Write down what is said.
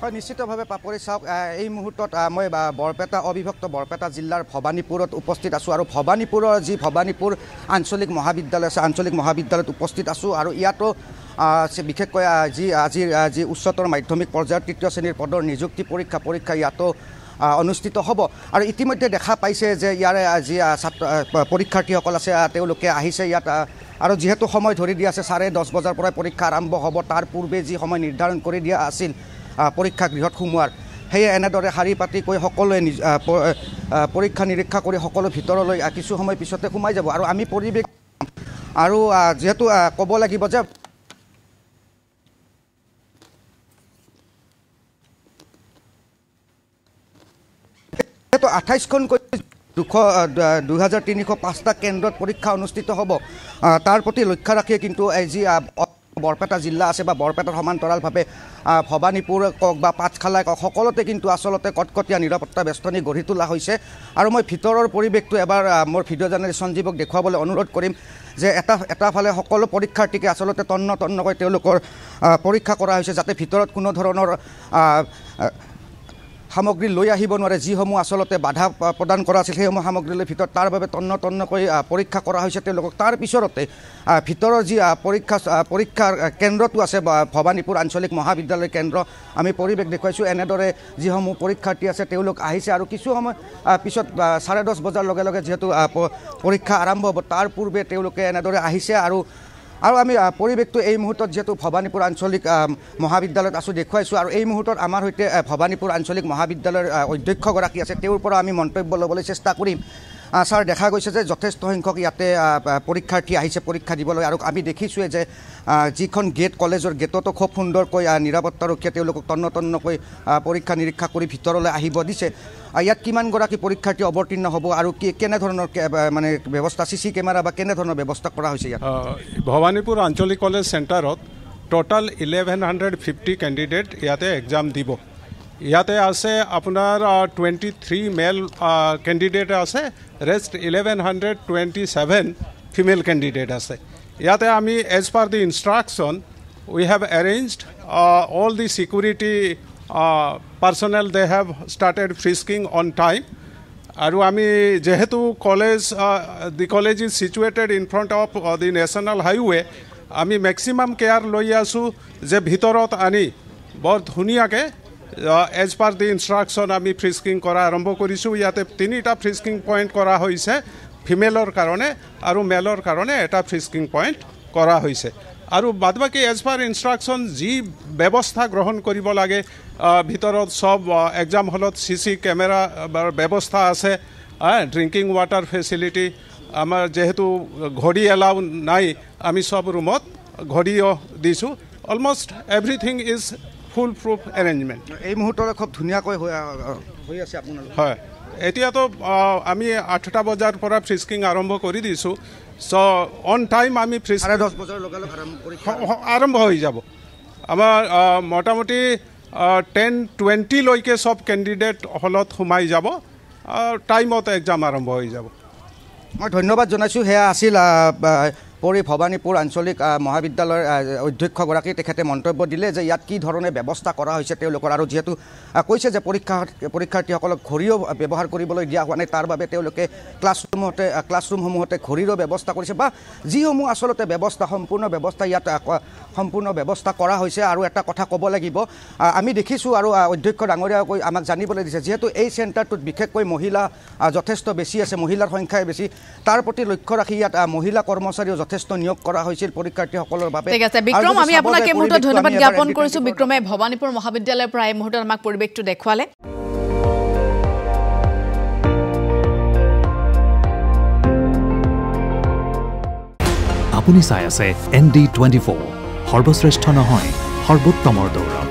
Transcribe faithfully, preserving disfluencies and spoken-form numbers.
হয় নিশ্চিতভাৱে পাপৰি চাওক এই মুহূৰ্তত মই বৰপেটা অবিভক্ত বৰপেটা জিলাৰ ভবানীপুৰত উপস্থিত আছো আৰু ভবানীপুৰৰ যি ভবানীপুৰ আঞ্চলিক মহাবিদ্যালয় আছে আঞ্চলিক মহাবিদ্যালয়ত উপস্থিত আছো আৰু ইয়াতো বিশেষকৈ আজি আজিৰ যি উচ্চতৰ মাধ্যমিক পৰ্যায়ৰ তৃতীয় শ্ৰেণীৰ পদৰ নিযুক্তি পৰীক্ষা পৰীক্ষা ইয়াতো অনুষ্ঠিত হ'ব আৰু ইতিমধ্যে দেখা পাইছে যে ইয়াৰে আজি ছাত্ৰ পৰীক্ষাৰ্থীসকল আছে তেওঁলোকে আহিছে ইয়াত আৰু যেহেতু সময় ধৰি দিয়া আছে চাৰে দহ বজাৰ পৰা পৰীক্ষা আৰম্ভ হ'ব তাৰ পূৰ্বে যি সময় নিৰ্ধাৰণ কৰি দিয়া আছিল পৰীক্ষা গৃহত সোমোৱাৰ সেই এনেদৰে শাৰী পাতি কৈ সকলোৱে পৰীক্ষা নিৰীক্ষা কৰি সকলো ভিতৰলৈ কিছু সময় পিছতে সোমাই যাব আৰু আমি পৰিৱেশ আৰু যেহেতু ক'ব লাগিব যে তো আঠাইছখনকৈ দুহাজাৰ তিনিশ পাঁচটা কেন্দ্ৰত পৰীক্ষা অনুষ্ঠিত হ'ব তাৰ প্ৰতি লক্ষ্য ৰাখি কিন্তু এই যি বৰপেটা জিলা আছে বা বৰপেটাৰ সমান্তৰালভাৱে ভবানীপুৰ কওক বা পাঁচখালাই কওক সকলোতে কিন্তু আচলতে কটকটীয়া নিৰাপত্তা বেষ্টনী গঢ়ি তোলা হৈছে আৰু মই ভিতৰৰ পৰিৱেশটো এবাৰ মোৰ ভিডিঅ' জাৰ্নেলিষ্ট সঞ্জীৱক দেখুৱাবলৈ অনুৰোধ কৰিম যে এটা এটা ফালে সকলো পৰীক্ষাৰ্থীকে আচলতে তন্ন তন্নকৈ তেওঁলোকৰ পৰীক্ষা কৰা হৈছে যাতে ভিতৰত কোনো ধৰণৰ সামগ্ৰী লৈ আহিব নোৱাৰে যিসমূহ আচলতে বাধা প্ৰদান কৰা আছিল সেইসমূহ সামগ্ৰী লৈ ভিতৰত তাৰ বাবে তন্ন তন্নকৈ পৰীক্ষা কৰা হৈছে তেওঁলোকক তাৰ পিছৰতে ভিতৰৰ যি পৰীক্ষা পৰীক্ষাৰ কেন্দ্ৰটো আছে ভবানীপুৰ আঞ্চলিক মহাবিদ্যালয় কেন্দ্ৰ আমি পৰিৱেশ দেখুৱাইছোঁ এনেদৰে যিসমূহ পৰীক্ষাৰ্থী আছে তেওঁলোক আহিছে আৰু কিছু সময় পিছত চাৰে দহ বজাৰ লগে লগে যিহেতু পৰীক্ষা আৰম্ভ হ'ব তাৰ পূৰ্বে তেওঁলোকে এনেদৰে আহিছে আৰু আৰু আমি পৰিৱেশটো এই মুহূৰ্তত যেহেতু ভবানীপুৰ আঞ্চলিক মহাবিদ্যালয়ত আছোঁ দেখুৱাইছোঁ আৰু এই মুহূৰ্তত আমাৰ সৈতে ভবানীপুৰ আঞ্চলিক মহাবিদ্যালয়ৰ অধ্যক্ষগৰাকী আছে তেওঁৰ পৰা আমি মন্তব্য ল'বলৈ চেষ্টা কৰিম। ছাৰ, দেখা গৈছে যে যথেষ্ট সংখ্যক ইয়াতে পৰীক্ষাৰ্থী আহিছে পৰীক্ষা দিবলৈ আৰু আমি দেখিছোঁৱে যে যিখন গেট কলেজৰ গেটতো খুব সুন্দৰকৈ নিৰাপত্তাৰক্ষীয়ে তেওঁলোকক তন্ন তন্নকৈ পৰীক্ষা নিৰীক্ষা কৰি ভিতৰলৈ আহিব দিছে। ইয়াত কিমানগৰাকী পৰীক্ষাৰ্থী অৱতীৰ্ণ হ'ব আৰু কি কেনেধৰণৰ মানে ব্যৱস্থা চি চি কেমেৰা বা কেনেধৰণৰ ব্যৱস্থা কৰা হৈছে? ইয়াত ভবানীপুৰ আঞ্চলিক কলেজ চেণ্টাৰত total eleven hundred fifty candidate ইয়াতে এক্সাম দিব। ইয়াতে আছে আপোনাৰ টুৱেণ্টি থ্ৰী মেল কেণ্ডিডেট আছে, rest eleven hundred twenty seven female candidate আছে। ইয়াতে আমি as per the instruction we have arranged all the security personnel, they have started frisking on time. আৰু আমি যিহেতু college the college is situated in front of the national highway, আমি maximum care লৈ আছোঁ যে ভিতৰত আনি বৰ ধুনীয়াকৈ এজ পাৰ দি ইনষ্ট্ৰাকশ্যন আমি ফ্ৰিস্কিং কৰা আৰম্ভ কৰিছোঁ। ইয়াতে তিনিটা ফ্ৰিস্কিং পইণ্ট কৰা হৈছে, ফিমেলৰ কাৰণে আৰু মেলৰ কাৰণে এটা ফ্ৰিস্কিং পইণ্ট কৰা হৈছে। আৰু বাদ বাকী এজ পাৰ ইনষ্ট্ৰাকশ্যন যি ব্যৱস্থা গ্ৰহণ কৰিব লাগে, ভিতৰত চব এক্সাম হলত চি চি কেমেৰাৰ ব্যৱস্থা আছে, ড্ৰিংকিং ৱাটাৰ ফেচিলিটি, আমাৰ যিহেতু ঘড়ী এলাউ নাই আমি চব ৰুমত ঘড়ীও দিছোঁ। Almost everything is full proof arrangement. এই মুহূৰ্তলৈ খুব ধুনীয়াকৈ হৈ আছে আপোনালোক? হয়, এতিয়াতো আমি আঠটা বজাৰ পৰা ফ্ৰিস্কিং আৰম্ভ কৰি দিছোঁ। চ' অন টাইম আমি ফ্ৰিস্কিং চাৰে দহ বজাৰ লগে লগে আৰম্ভ হৈ যাব। আমাৰ মোটামুটি টেন টুৱেণ্টিলৈকে চব কেণ্ডিডেট হলত সোমাই যাব, টাইমত এক্সাম আৰম্ভ হৈ যাব। মই ধন্যবাদ জনাইছোঁ। সেয়া আছিল পৰি ভবানীপুৰ আঞ্চলিক মহাবিদ্যালয়ৰ অধ্যক্ষগৰাকী, তেখেতে মন্তব্য দিলে যে ইয়াত কি ধৰণে ব্যৱস্থা কৰা হৈছে তেওঁলোকৰ, আৰু যিহেতু কৈছে যে পৰীক্ষা পৰীক্ষাৰ্থীসকলক ঘড়ীও ব্যৱহাৰ কৰিবলৈ দিয়া হোৱা নাই, তাৰ বাবে তেওঁলোকে ক্লাছৰুমতে ক্লাছৰুমসমূহতে ঘড়ীৰো ব্যৱস্থা কৰিছে বা যিসমূহ আচলতে ব্যৱস্থা সম্পূৰ্ণ ব্যৱস্থা ইয়াত সম্পূৰ্ণ ব্যৱস্থা কৰা হৈছে। আৰু এটা কথা ক'ব লাগিব, আমি দেখিছোঁ আৰু অধ্যক্ষ ডাঙৰীয়াকৈ আমাক জানিবলৈ দিছে যিহেতু এই চেণ্টাৰটোত বিশেষকৈ মহিলা যথেষ্ট বেছি আছে, মহিলাৰ সংখ্যাই বেছি, তাৰ প্ৰতি লক্ষ্য ৰাখি ইয়াত মহিলা কৰ্মচাৰীও যথেষ্ট নিয়োগ কৰা হৈছিল পৰীক্ষাৰ্থীসকলৰ বাবে। ঠিক আছে বিক্ৰম, আমি আপোনাক এই মুহূৰ্তত ধন্যবাদ জ্ঞাপন কৰিছোঁ। বিক্ৰমে ভবানীপুৰ মহাবিদ্যালয়ৰ পৰা এই মুহূৰ্তত আমাক পৰিৱেশটো দেখুৱালে। আপুনি চাই আছে এন ডি টুৱেণ্টি ফ'ৰ, সৰ্বশ্ৰেষ্ঠ নহয় সৰ্বোত্তমৰ দৌৰ।